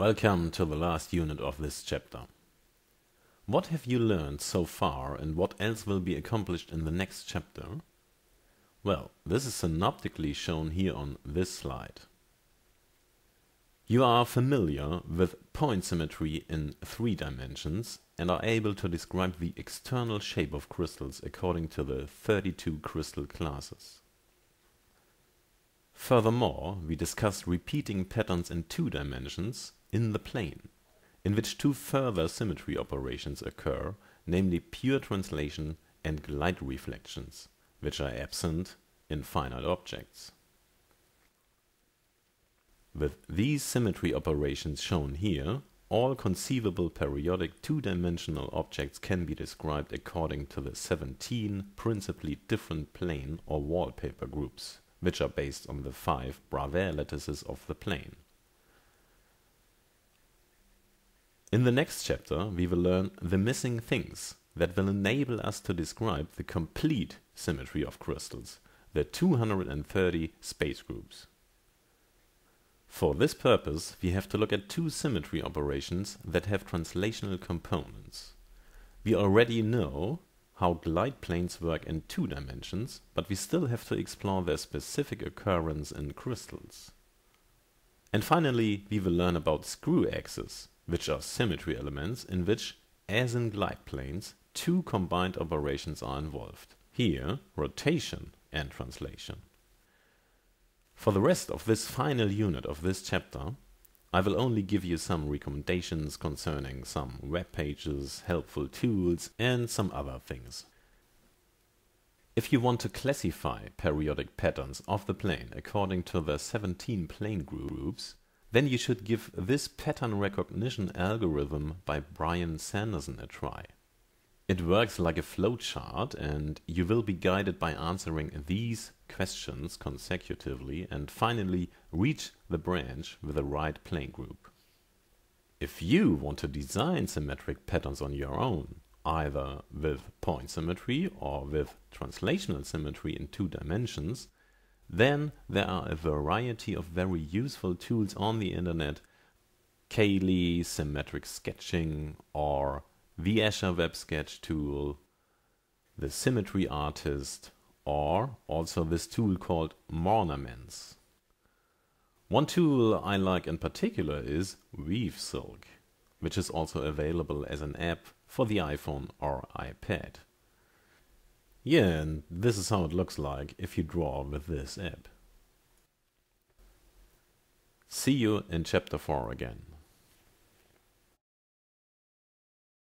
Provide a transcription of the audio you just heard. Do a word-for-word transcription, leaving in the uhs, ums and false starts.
Welcome to the last unit of this chapter. What have you learned so far and what else will be accomplished in the next chapter? Well, this is synoptically shown here on this slide. You are familiar with point symmetry in three dimensions and are able to describe the external shape of crystals according to the thirty-two crystal classes. Furthermore, we discussed repeating patterns in two dimensions in the plane, in which two further symmetry operations occur, namely pure translation and glide reflections, which are absent in finite objects. With these symmetry operations shown here, all conceivable periodic two-dimensional objects can be described according to the seventeen principally different plane or wallpaper groups, which are based on the five Bravais lattices of the plane. In the next chapter, we will learn the missing things that will enable us to describe the complete symmetry of crystals, the two hundred thirty space groups. For this purpose, we have to look at two symmetry operations that have translational components. We already know how glide planes work in two dimensions, but we still have to explore their specific occurrence in crystals. And finally, we will learn about screw axes, which are symmetry elements in which, as in glide planes, two combined operations are involved. Here, rotation and translation. For the rest of this final unit of this chapter, I will only give you some recommendations concerning some web pages, helpful tools, and some other things. If you want to classify periodic patterns of the plane according to the seventeen plane groups, then you should give this pattern recognition algorithm by Brian Sanderson a try. It works like a flowchart, and you will be guided by answering these questions consecutively and finally reach the branch with the right plane group. If you want to design symmetric patterns on your own, either with point symmetry or with translational symmetry in two dimensions, then there are a variety of very useful tools on the internet, Cayley, Symmetric Sketching, or the Asher Web Sketch tool, the Symmetry Artist, or also this tool called Monuments. One tool I like in particular is Weave Silk, which is also available as an app for the iPhone or iPad. Yeah, and this is how it looks like if you draw with this app. See you in chapter four again.